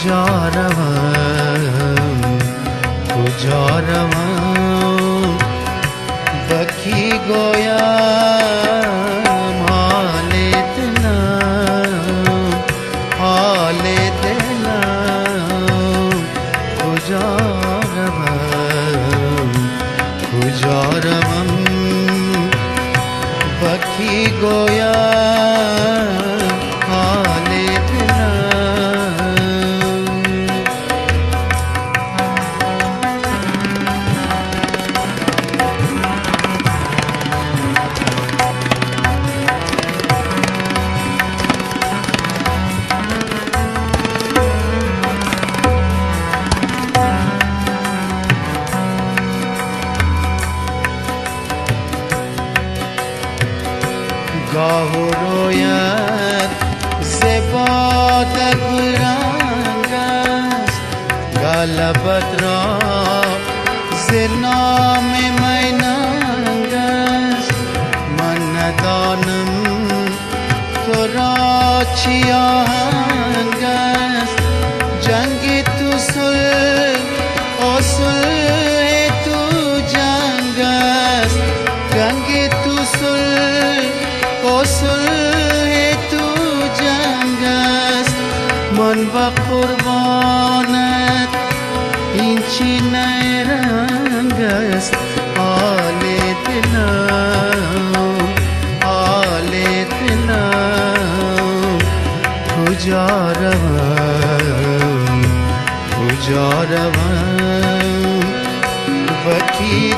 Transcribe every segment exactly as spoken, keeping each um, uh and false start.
जा रहा हूँ, तो जा रहा हूँ बखी गोया हाले दिला हाले दिला तो जा रहा हूँ, तो जा रहा हूँ बखी गोया गाहो रोयत ज़ेबात गुरांगस गलबत ज़िना में मैनांगस मनदानम तुराचियांगस जंगी तु सुल ओसुल है तु जंगस जंगी तु सुल है तू जंगस मन बकुर्बानत इंची नरंगस आले दिला आले दिला तुझा रवा तुझा रवा बखी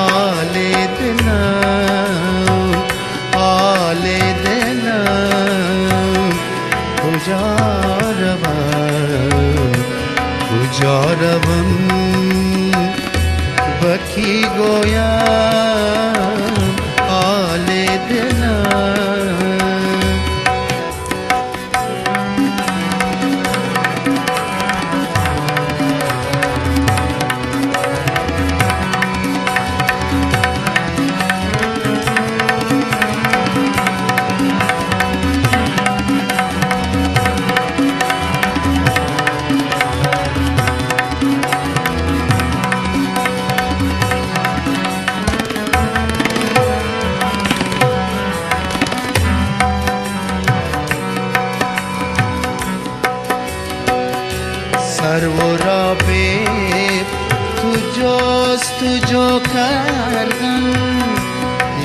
आले दिला जारवम बखी गोया आले दिला सर्वरा पे तुझोस तुझो करगन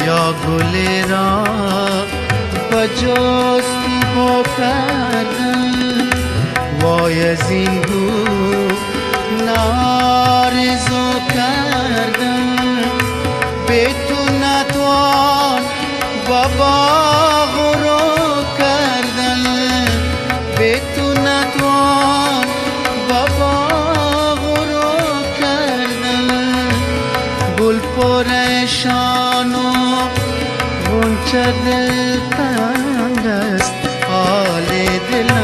या गुलेरा बजोस तुझो करगन वायजिंदू नारिजो करगन बेतु नतवान बाबा गुरो करगन बेतु नतवान बाबा गुरो करदल गुल परेशानो गुंचा दिल तंगस आले दिला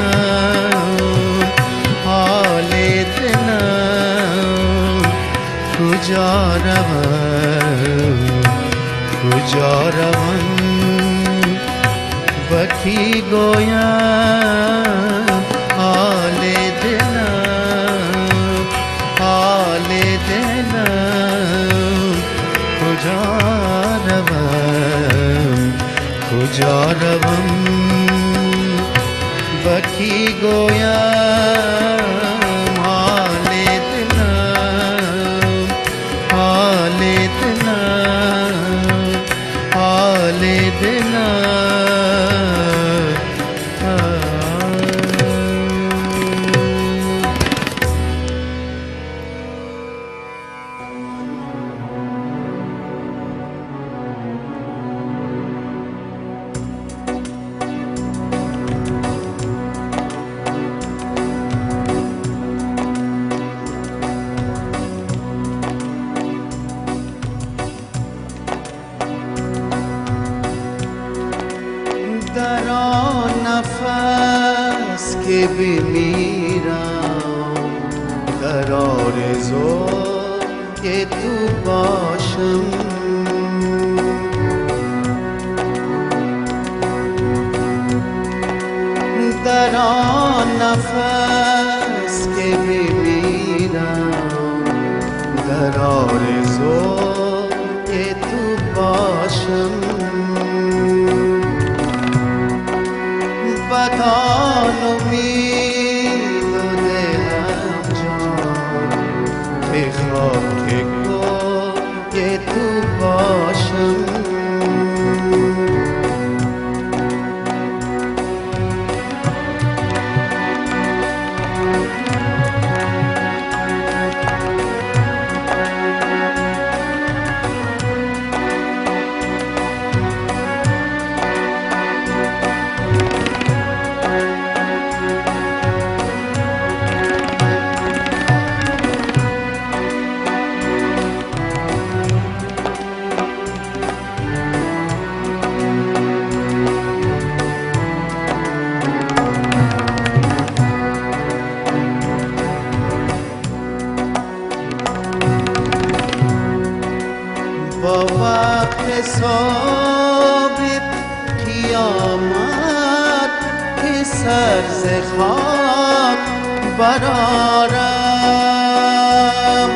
आले दिला तुझा रवा तुझा रवा बखी गोया आले दिला आले दिला तुझा रवा तुझा रवा बखी गोया आले दिला आले दिला आले दिला दरों नफस के भी मेरा दरों रिज़ो के तू बाशम दरों نفس که میبینم در آرزو که تو باشم، بدان امید و دلم جان میخواد که که تو باشم. صابت قیامت که سر ز خاک برآرم،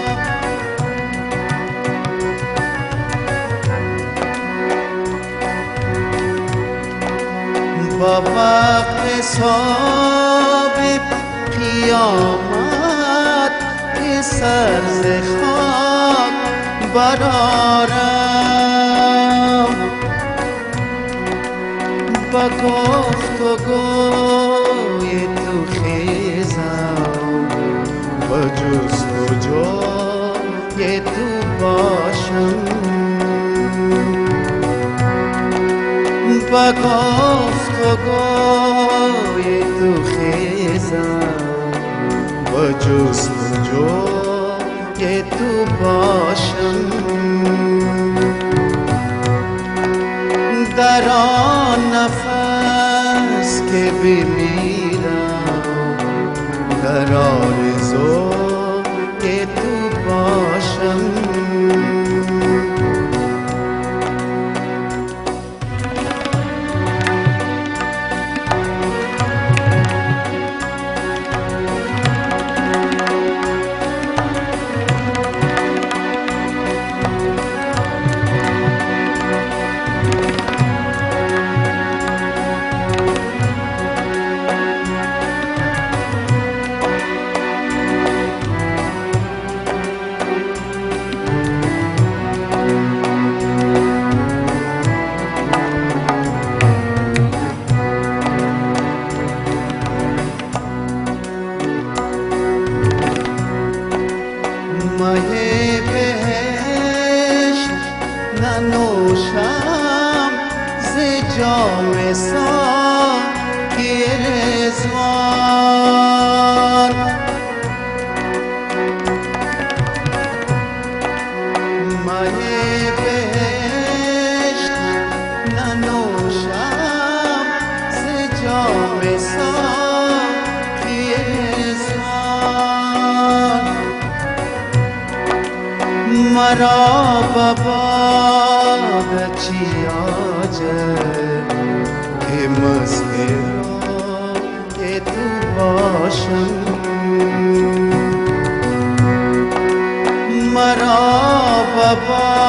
با وقت صابت قیامت که سر ز خاک برآرم، با گفت و گوی تو خیزم، با جست و جای تو باشم، با گفت و گوی تو خیزم، با جست و جای تو باشم. در آن نفس که بمیرم در آرزو که تو باشم. مرا بابا چی آجد که مسترا که تو باشم، مرا بابا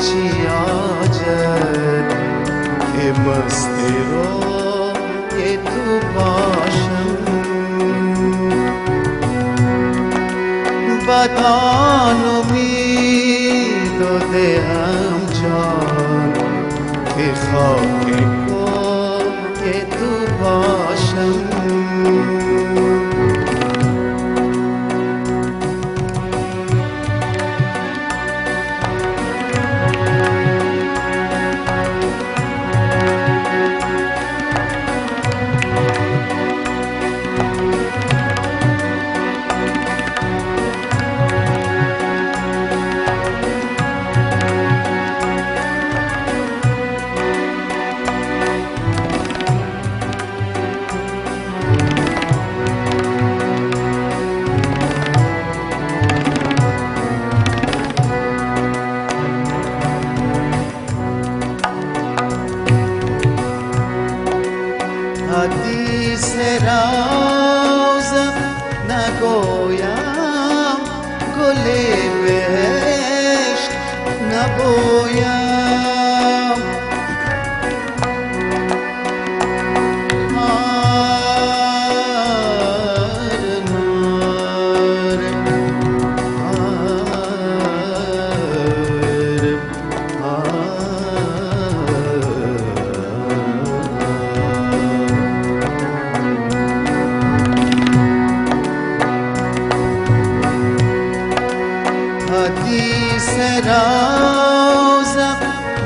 چی آجد که مسترا که تو باشم. بدان امید و دهم جان که خاک که تو باشم. حدیث را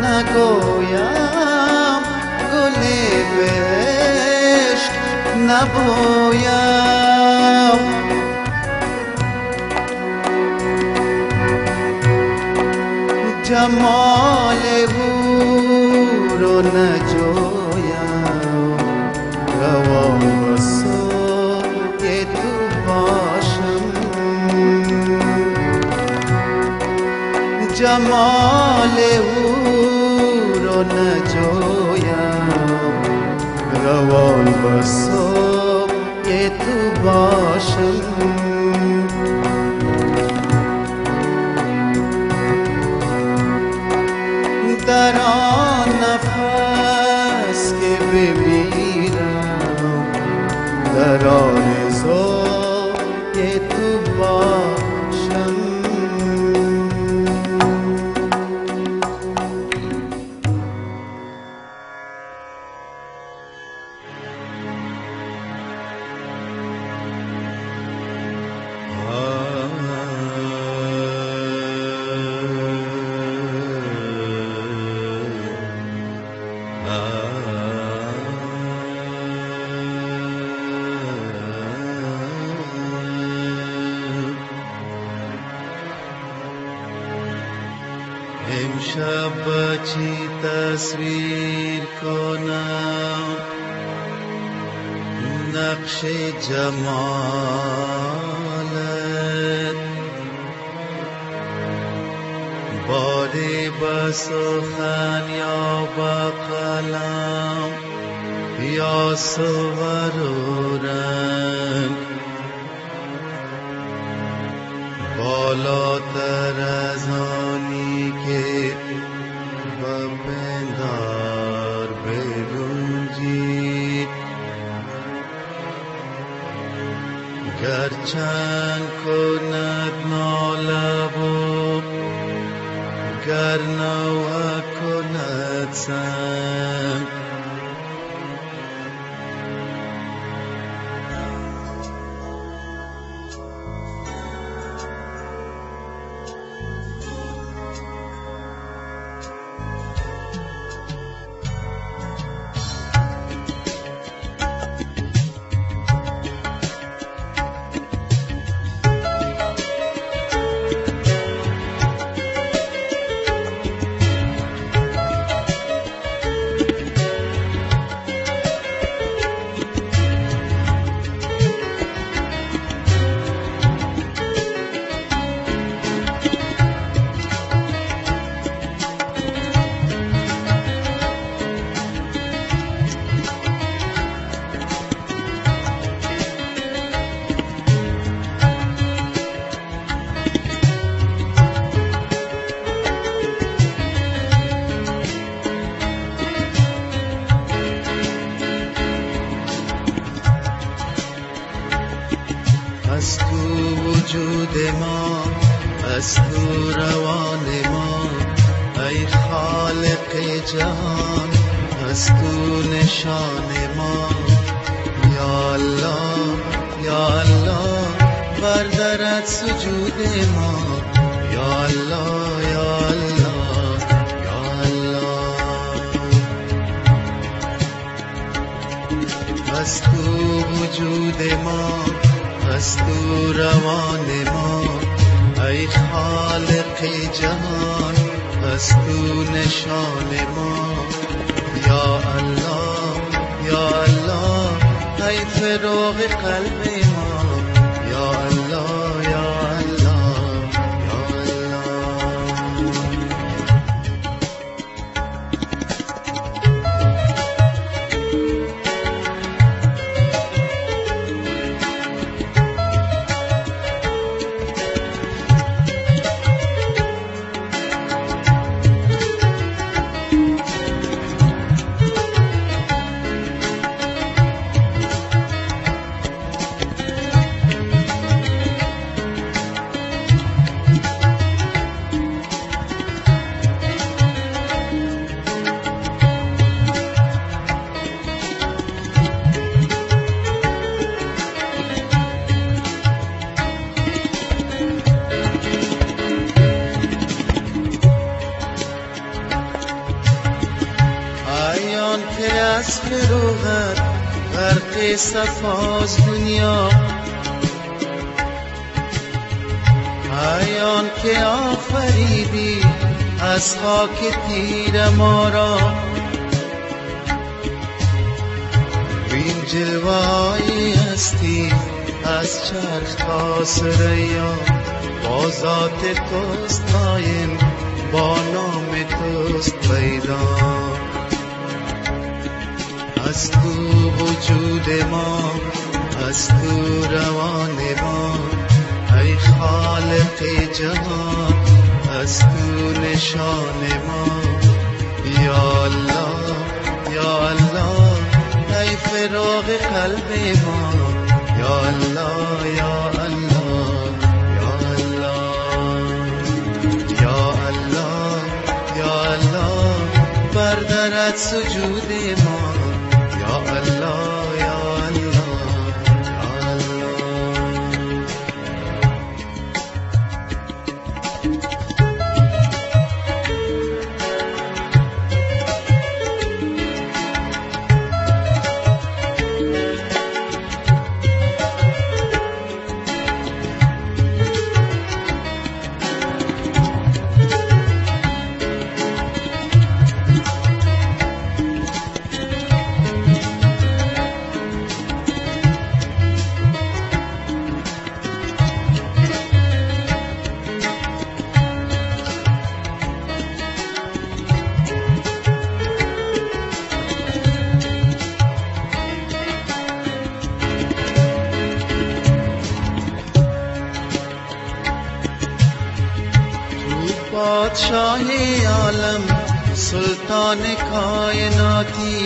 ना गोयाम गुले बेश्क न बोयाम। जमाल हूरो न जोयाम रवा बसो के तू बाशम। जमाल हूरो न जोयाम रवा बसो के तू बाशम। दर आन नफस के बेबीराम दर आन ज़ौक़ के तू बाशम। امشب بچی تصویر کنم نقش جمالت، باری بسخن یا بقلم یا صور و رنگ، بالاتر از آنی که بپندار برنجید، گرچند کند ناله و گر نوحه کند سنگ. از تو وجود ما، از تو روان ما، ای خالق جهان، از تو نشان ما. یا الله، یا الله، بر درت سجود ما. یا الله، یا الله، یا الله. از تو وجود ما، از تو روان ما، ای خالق جهان، از تو نشان ما. یا الله، یا الله، ای فراغ قلب ما. یا الله، یا الله، یا الله. جان که از فروغت غرق صفاست دنیا، آیان که آفریدی از خاک تیر ما را، بین جلوه‌های هستی از چرخ تا ثریا، با ذات توست قایم، با نام توست پیدا. از تو وجود ما، از تو روان ما، ای خالق جهان، از تو نشان ما. یا الله، یا الله، ای فراغ قلب ما. یا الله، یا الله، یا الله، یا الله، یا الله، بر درت سجود ما. یا الله، یا الله، یا الله. बादशाह आलम सुल्तान कायनाती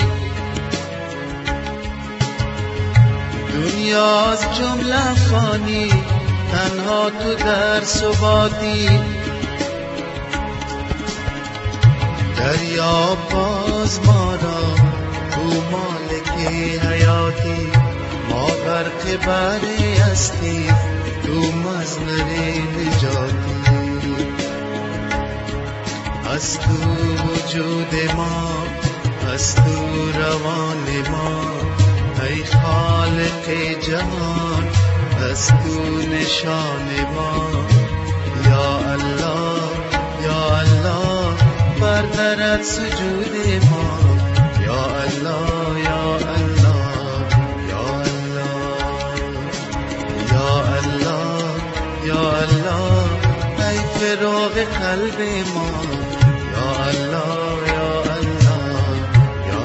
दुनिया از جمله فانی تنها تو در ثباتی دریا باز ما را تو مالک حیاتی ما غرق بحر هستی تو مزمر نجاتی از تو وجود ما از تو روان ما ای خالق جهان از تو نشان ما یا الله یا الله بر درت سجود ما یا الله یا الله یا الله یا الله یا الله ای فراغ قلب ما Ya Allah, Ya Allah, Ya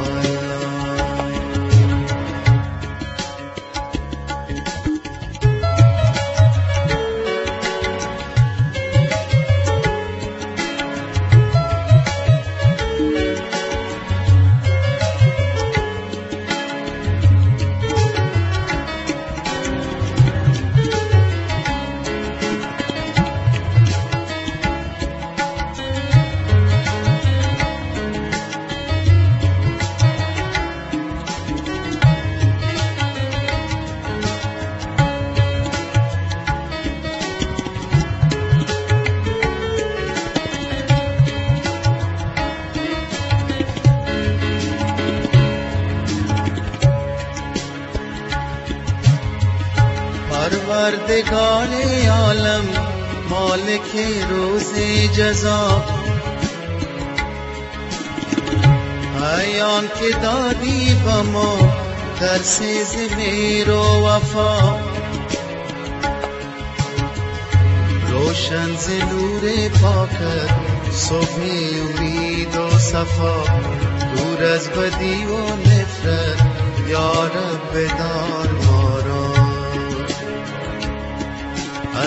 پروردگار عالم مالک روز جزا ای آن که دادی با ما درس مهر و وفا روشن ز نور پاکت صبحی امید و صفا دور از بدی و نفرت یا رب دار ما را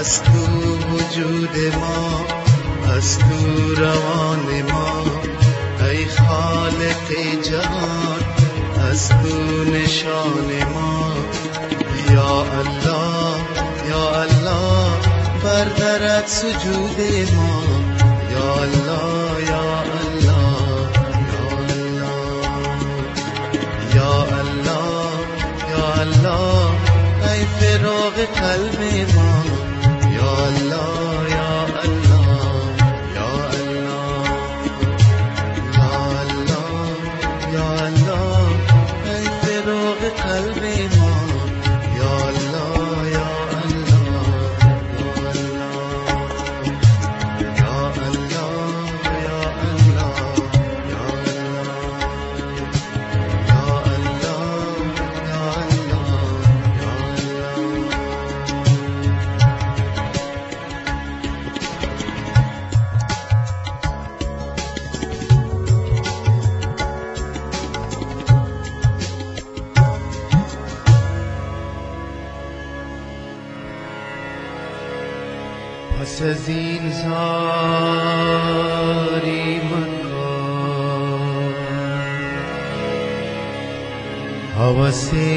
از تو وجود ما از تو روان ما ای خالق جهان از تو نشان ما یا الله یا الله بر درت سجود ما یا الله یا الله یا الله یا الله ای فراغ قلب ما Ya Allah, Ya Allah, Ya Allah, Ya Allah, Ya Allah. सजीन सारी मखा हवसे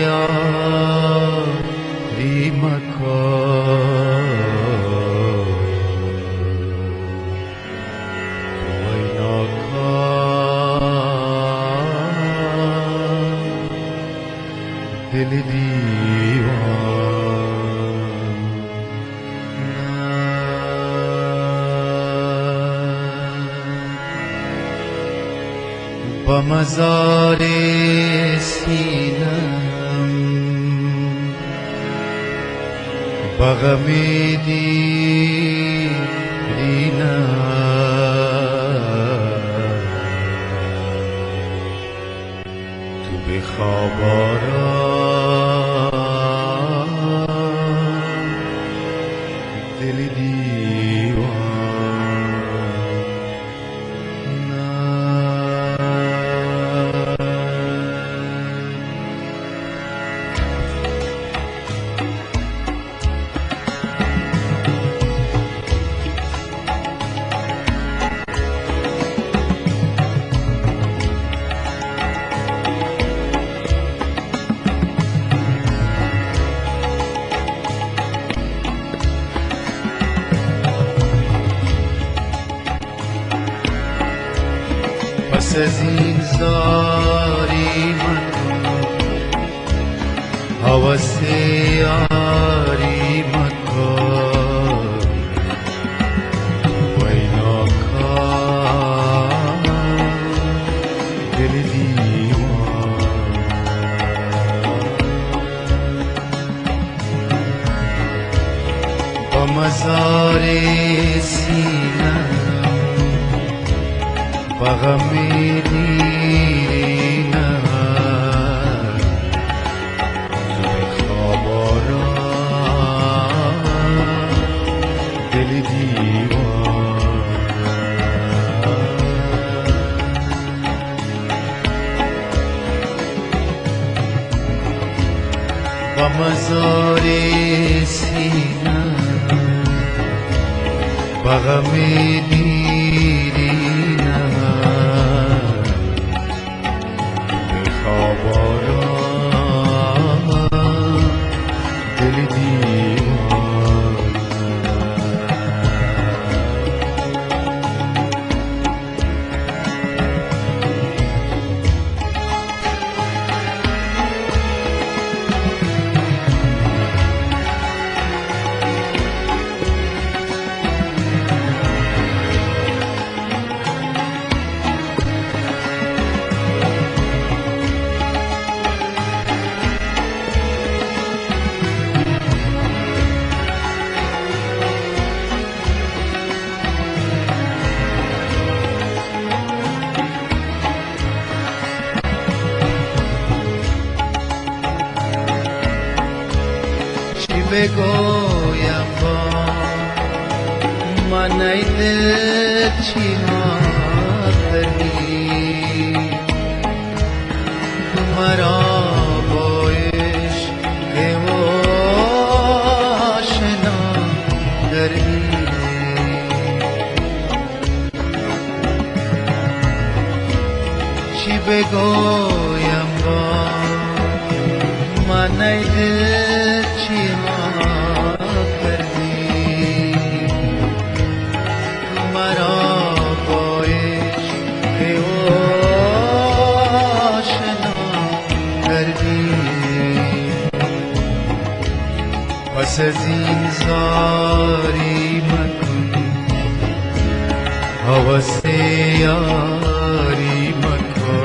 यारी मखा दिल दीवा बमज़ारे सीनम बग़मे दीना तू बेख़बारा दिल दीवा सजीन सारी मखा हवसे यारी मखा पैना खा दिल दीवाना बमज़ारे सीना बग़मे दीना बेख़बारा दिल दीवाना बमज़ारे सीना बग़मे दीना गोया मन छिना करी तुम्हारा बोश के वो आशना करी शिव गोया मन छिना सजीन सारी मखा हवसे यारी मखा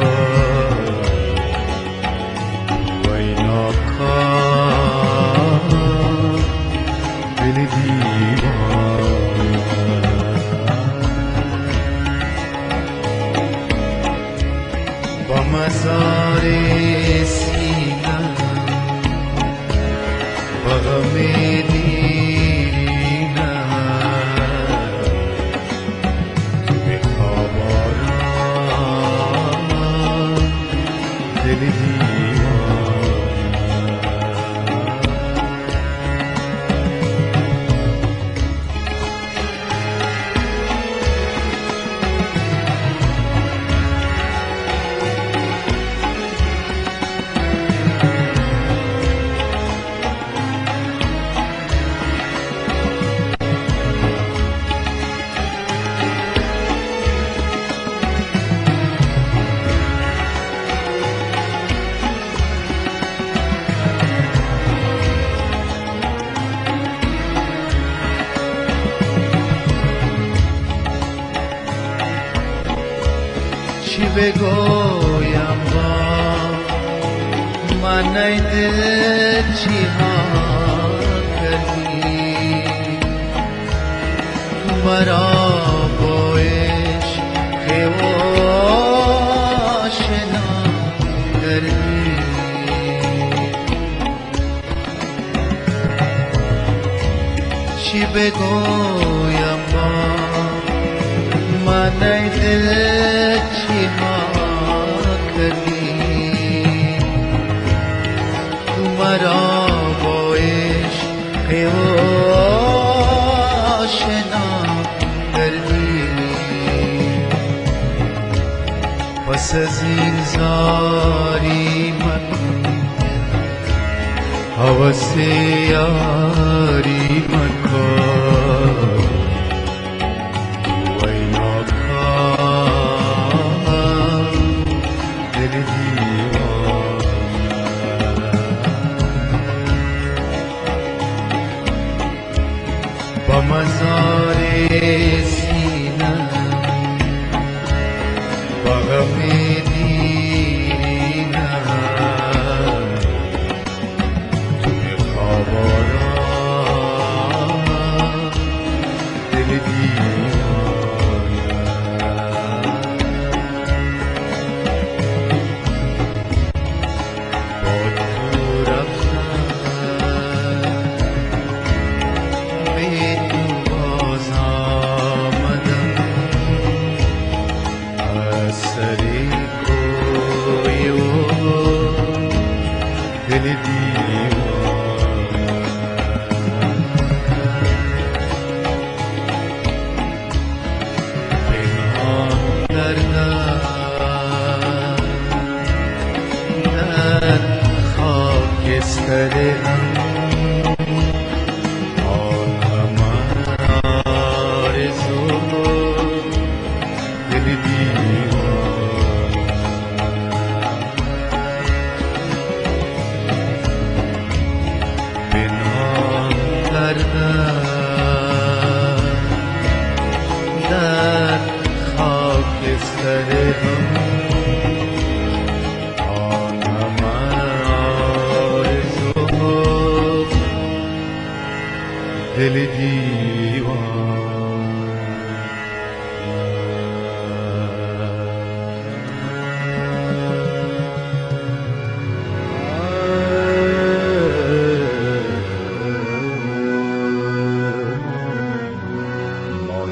पैना खा दिल दीवाना बमज़ारे सीना बग़मे दीना बेख़बारा दिल दीवाना بگویم با من ایده چی ها کردی تو مرا بایش که او آشنا کردی چی بگویم با من ایده چی ها کردی تو مرا با عشق او آشنا کردی پس از این زاری مکن هوس یاری مکن مزاره سینه بغمی دیرینه توی خوابارا دل دیوانه با تو رفتن به करे हम और हमारा आरज़ू दिल दीवाना बिना दर्दा दर्द खाक इस तरह हम दिल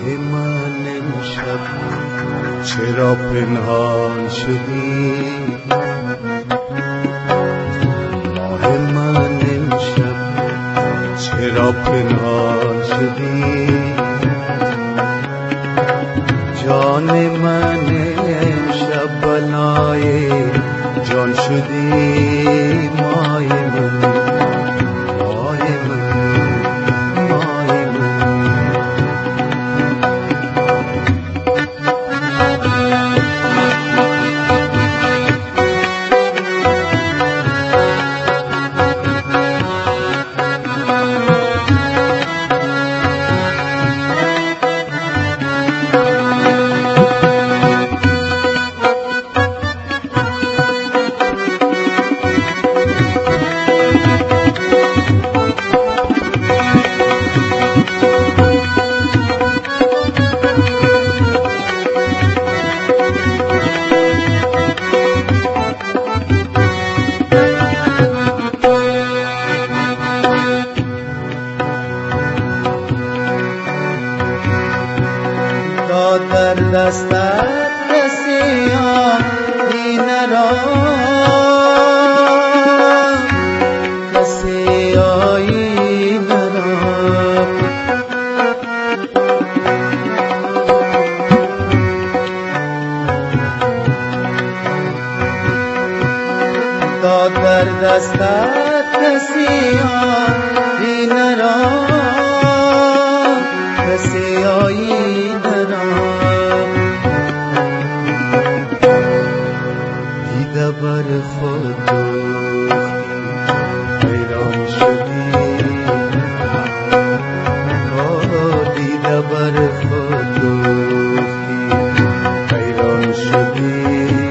مهمان شب چرا پنهان شدی چرا پنهان شدی جان من امشب بلای جان شدی مای من مای من مای من بر خود گفتی حیران شدی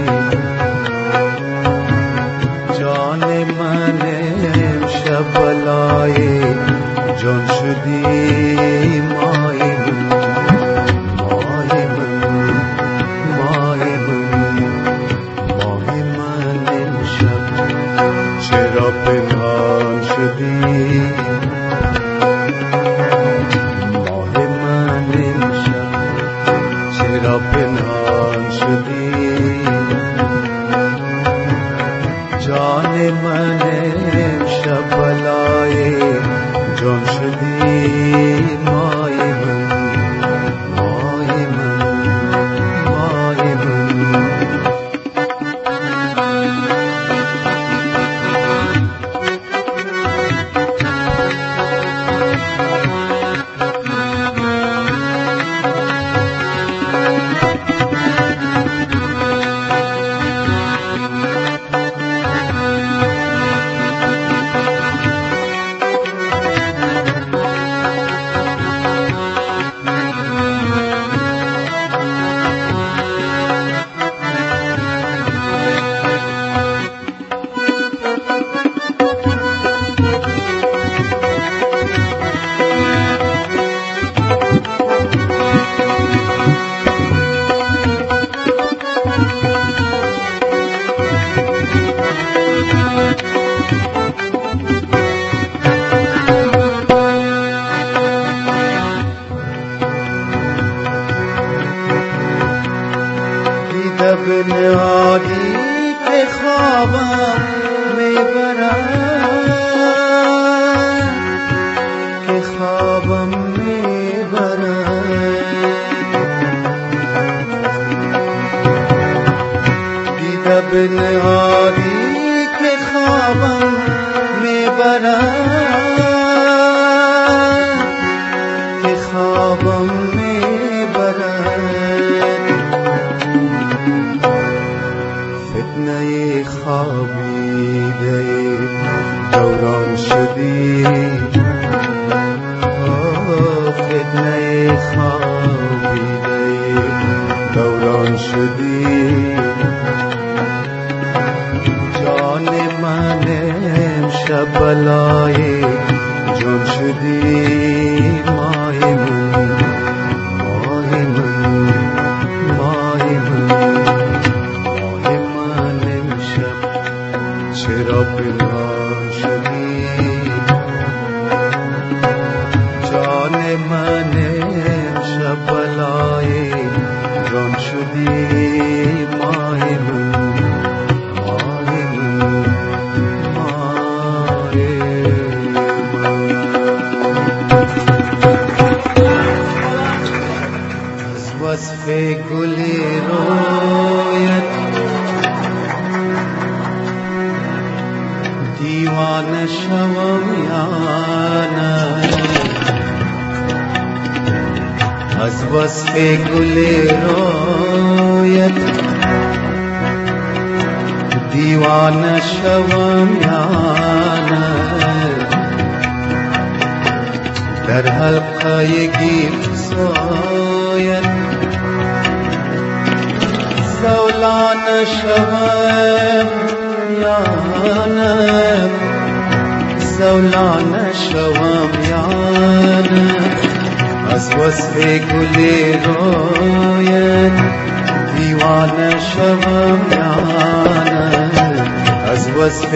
लाए मने शबलाए जोश दी माए माए माए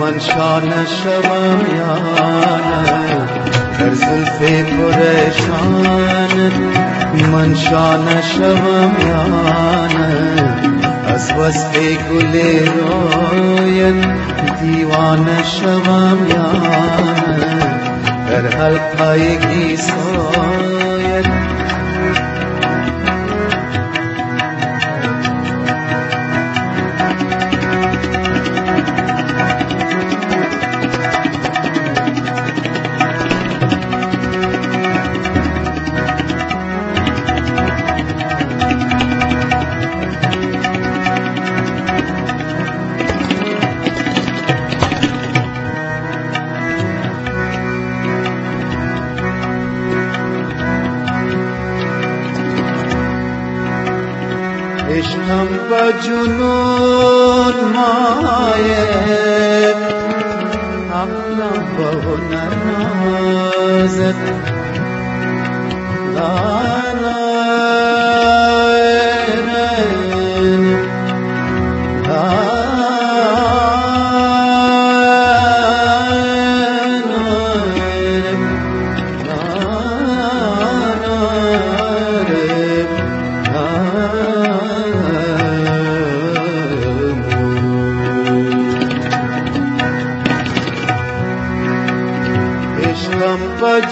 मंशान शवायान हर जुल्फे कुरैशान मंशान शवायान अज़ वज़फ़े गुले रोयत दीवान शवायान हर हल्क़ाए की सोयत हम बजुनून माये अपना बहुन नाज़त लाना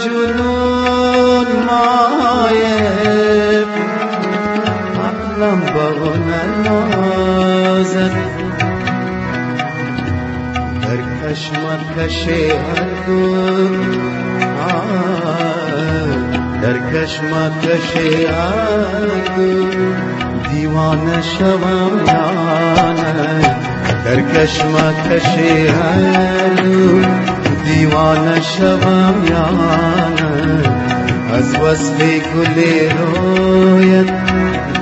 जुनून माये अक़लम बहुन नाज़त हर कश्मकशे हर दुम हर कश्मकशे हर दुम दीवान शवायान हर कश्मकशे हर दुम दीवान शवायान अज़ वज़फ़े गुले रोयत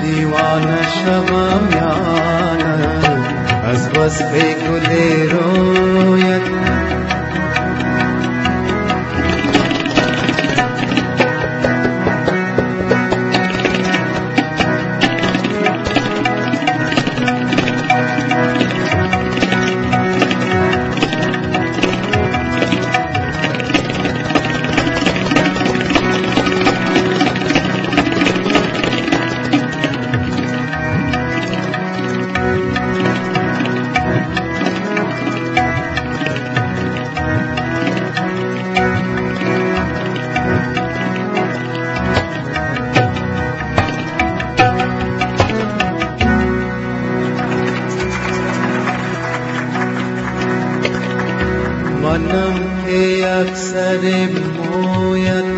दीवान शवायान अज़ वज़फ़े गुले रोयत मनम के अक्सर मोयत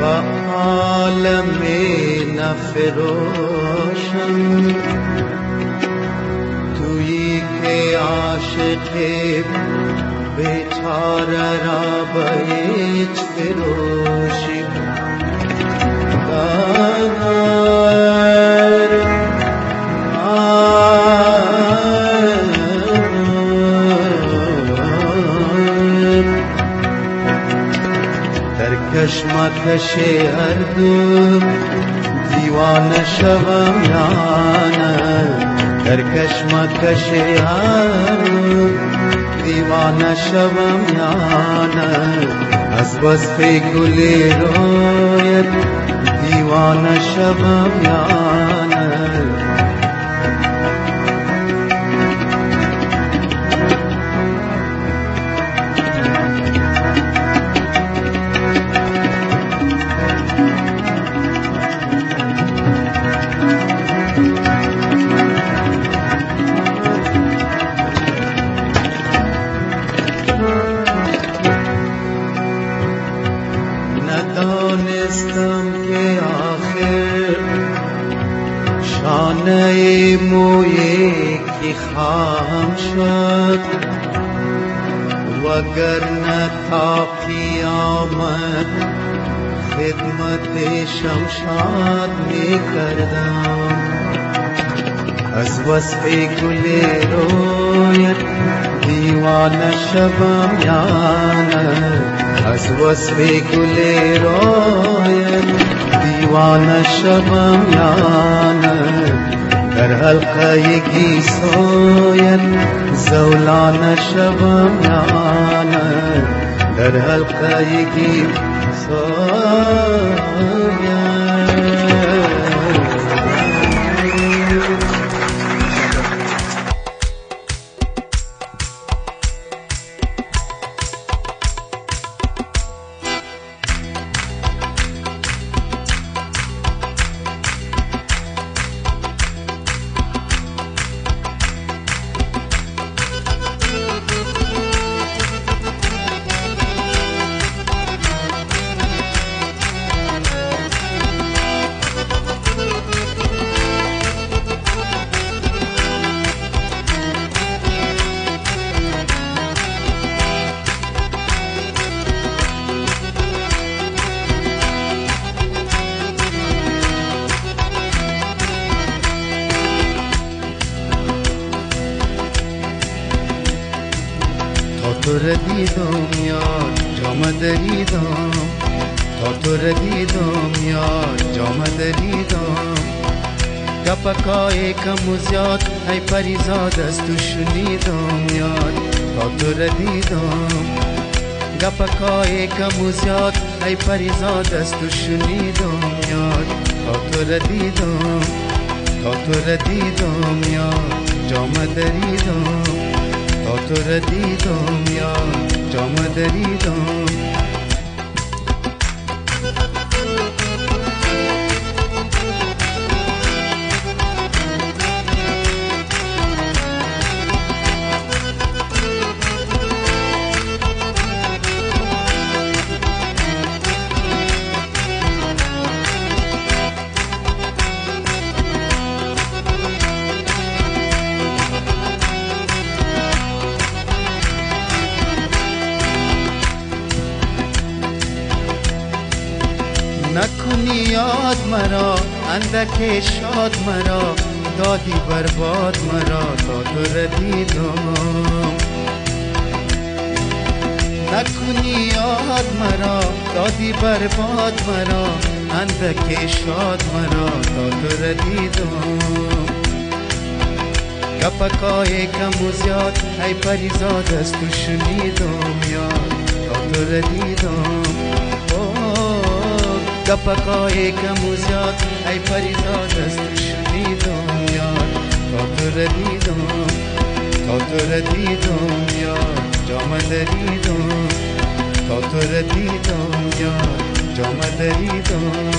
बहालम में नफरोशन तुई के आशिक़े बेचारा राबेच फिरोशी कश्मकशे हर दुम दीवान शवायान हर कश्मकशे हर दुम दीवान शवायान अज़ वज़फ़े गुले रोयत दीवान शवायान नए मोये की खामशद वगर न था क़ियामत ख़िदमते शमशाद में करदम अज़ वज़फ़े गुले रोयत दीवान शवायान अज़ वज़फ़े गुले रोयत दीवान शवायान در حلقه گیسویت زولان شبم یانت در حلقه گیسویت Tatır didom ya camadridam Tatır didom ya camadridam Kapakay kamuzat ay parizad astushnidam ya Tatır didam Kapakay kamuzat ay parizad astushnidam ya Tatır didam Tatır didam ya camadridam Tatır didam ya camadridam نکنی یاد مرا اندک شاد مرا دادی برباد مرا تاتر دیدم نکنی یاد مرا دادی برباد مرا اندک شاد مرا تاتر دیدم کپکای کم و زیاد ای پریزاد از تو شنیدم یاد تاتر دیدم کپکای کم و زیاد ای پریزاد از تو شنیدم یاد تاتر دیدم تاتر دیدم یاد جامدریدم تاتر دیدم یاد جامدریدم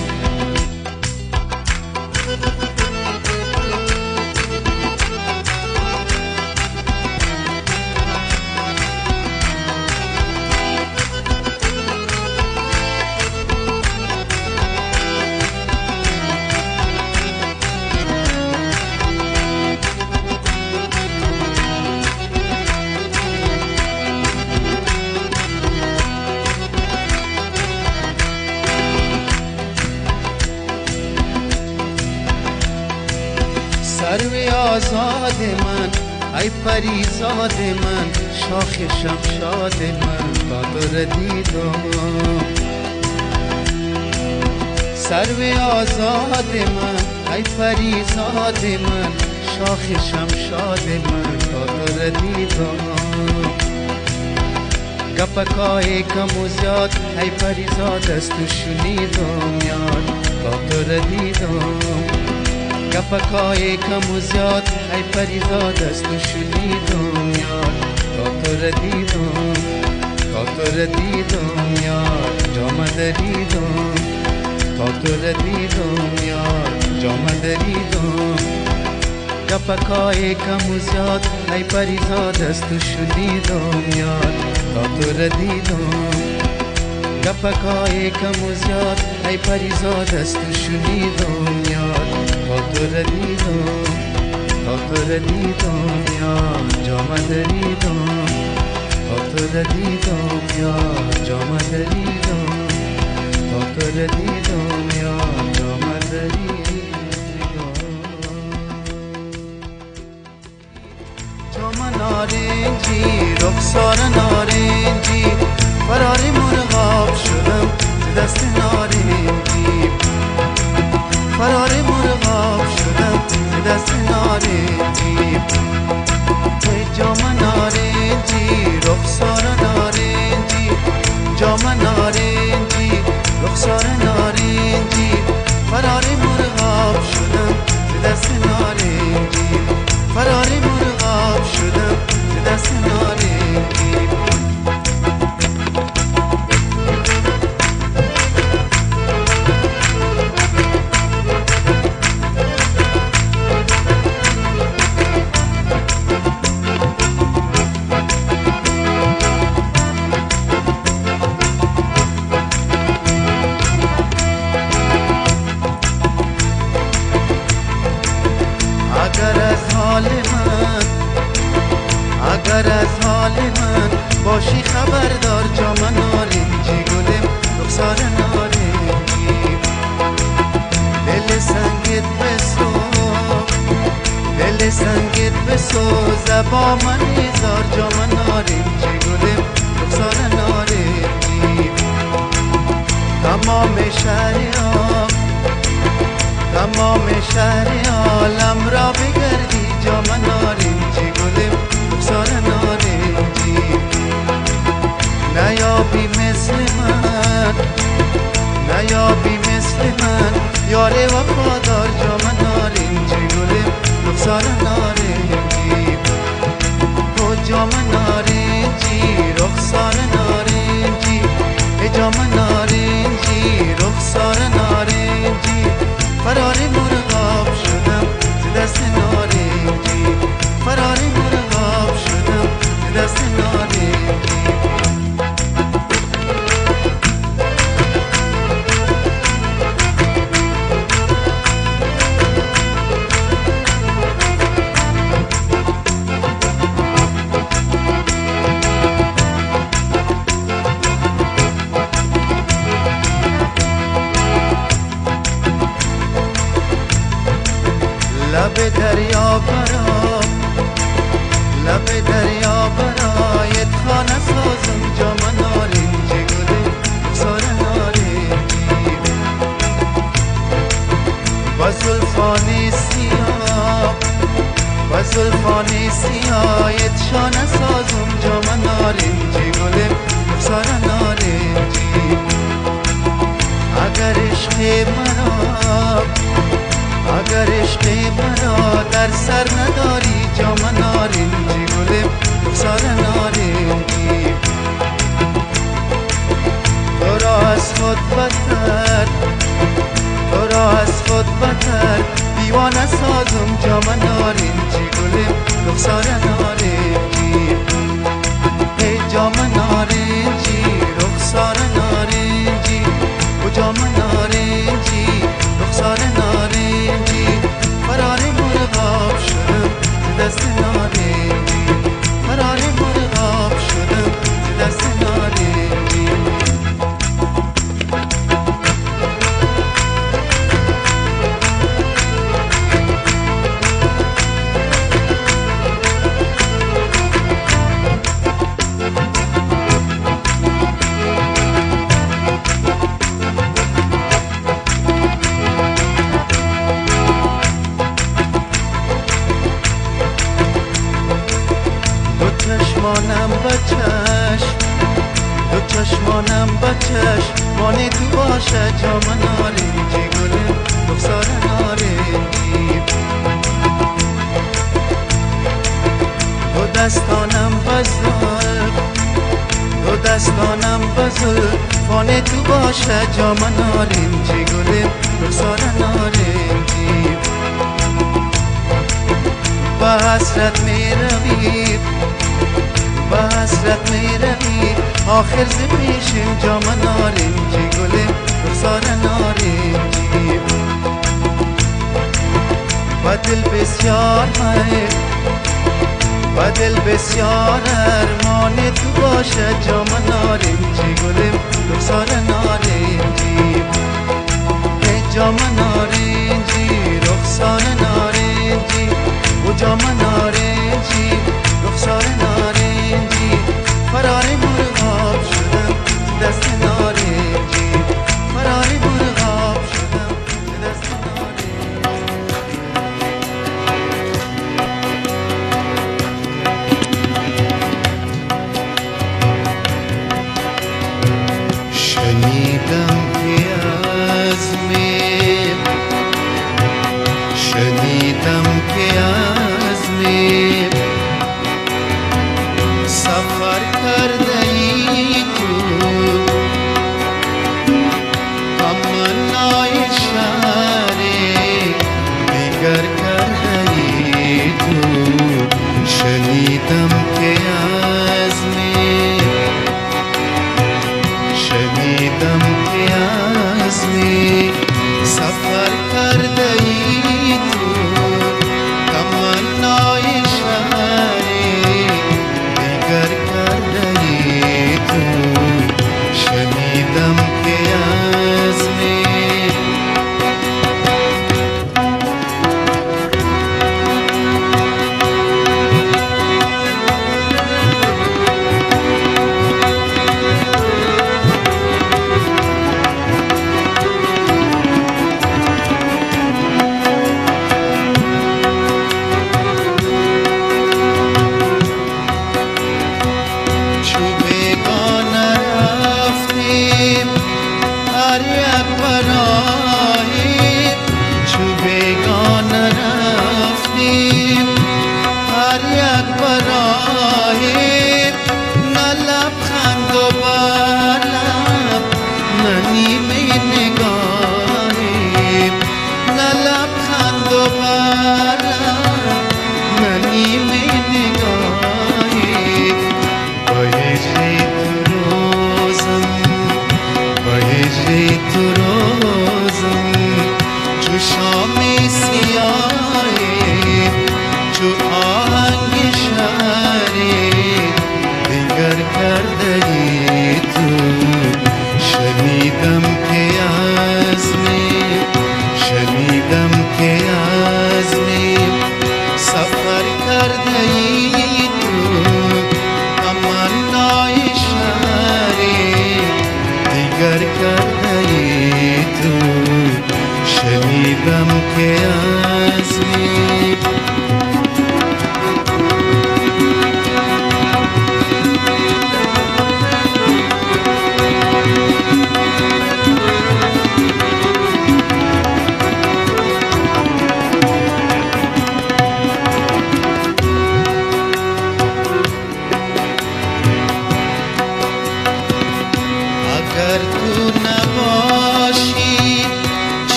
سروی آزاد من ای پریزاد من شاخ شمشاد من تاتر دیدم سروی آزاد من ای پریزاد من شاخ شمشاد من تاتر دیدم گپکای کم و زیاد ای پریزاد از تو شنیدم یاد تاتر دیدم کپکای کم و زیاد ای پریزاد از تو شنیدم یاد تاتر دیدم تاتر دیدم یاد جامدریدم تاتر دیدم یاد جامدریدم کپکای کم و زیاد ای پریزاد از تو شنیدم یاد تاتر دیدم کپکای کم و زیاد ای پریزاد از تو شنیدم یاد تاتر دیدم تاتر دیدم یاد جامدریدم تاتر دیدم یاد جامدریدم تاتر دیدم یاد جامدریدم چمن نارنجی رخسار نارنجی فرار مرغاب شدم ز دست نارنجی فرار مرغاب شدم ز دست نارنجی رخسار نارنجی جام نارنجی رخسار نارنجی فرار مرغاب شدم به دست نارنجی فرار مرغاب شدم به دست نارنجی اگر از حال من باشی خبردار جام نارنجی گلم رخسار نارنجی دل سنگت بسوز دل سنگت بسوز زبا من ایزار جام نارنجی گلم رخسار نارنجی تمام شهریار تمام شهر عالم را بگردی جام نارنجی گلم رخسار نارنجی نیابی مثل من نیابی مثل من یار وفادار جام نارنجی گلم رخسار نارنجی تو جام نارنجی رخسار نارنجی ای جام نارنجی رخسار نارنجی فرار مرغاب شدم ز دست نارنجی فرار مرغاب شدم ز دست نارنجی لب دریا برا لب دریا برا یت خانه سازم جام نارنجی گلم رخسار نارنجی با زلفانی سیاه با زلفانی سیاه یت شانه سازم جام نارنجی گلم رخسار نارنجی اگر عشق مرا اگر عشق مرا در سر نداری جام نارنجی گلم رخسار نارنجی تو را از خود بتر تو را از خود بتر دیوانه سازم جام نارنجی گلم رخسار نارنجی ای جام نارنجی رخسار نارنجی او جام نارنجی رخسار نارنجی فرار مرغاب شدم ز دست نارنجی فرار مرغاب شدم ز دست نارنجی چشمانم بچشم دو چشمانم بچشم مانه تو باشه جام نارنجی گلم رخسار نارنجی دو دستانم بزرگ دو دستانم بزرگ مانه تو باشه جام نارنجی گلم رخسار نارنجی با حسرت می روی با حسرت می روی آخر ز پیشم جام نارنجی گلم رخسار نارنجی با دل بسیار هر با دل بسیار ارمان تو باشد جام نارنجی گلم رخسار نارنجی ای جام نارنجی رخسار نارنجی او جام نارنجی رخسار نارنجی فرار مرغاب شدم ز دست نارنجی فرار مرغاب شدم ز دست نارنجی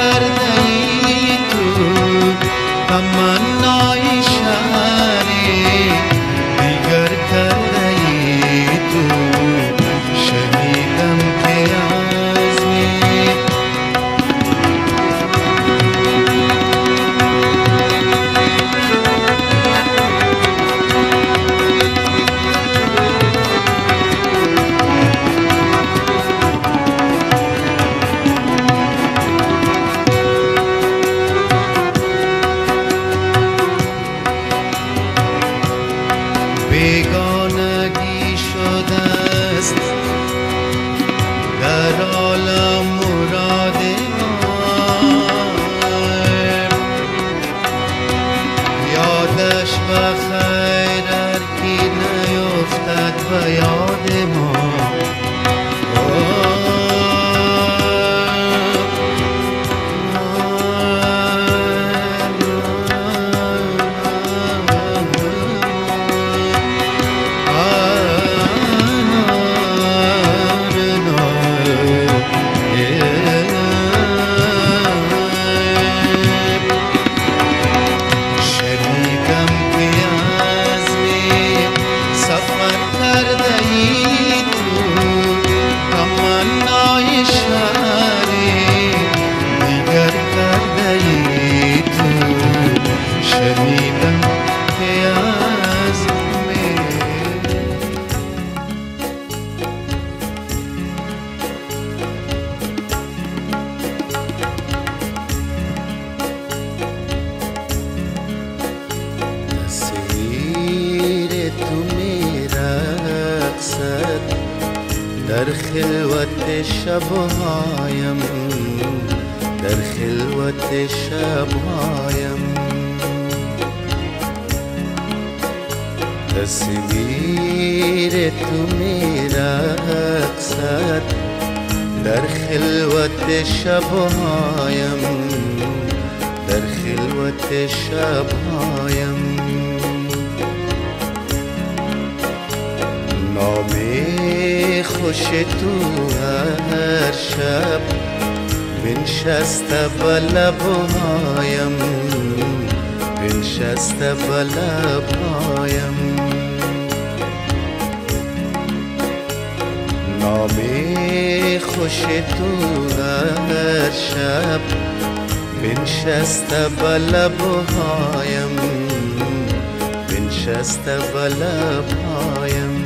अगर नहीं तू तमन्ना इशारे बिगर कर रही तू शबीदम के आस में। बेगानगी شده است در عالم مراد من یادش و خیر هر کی نیفتد و یاد ما در خلوت شبهایم در خلوت شبهایم تصویر تو می رقصد در خلوت شبهایم در خلوت شبهایم نام خوش تو هر شب بنشسته و لبهایم بنشسته و لبهایم نام خوش تو هر شب بنشسته و لبهایم بنشسته و لبهایم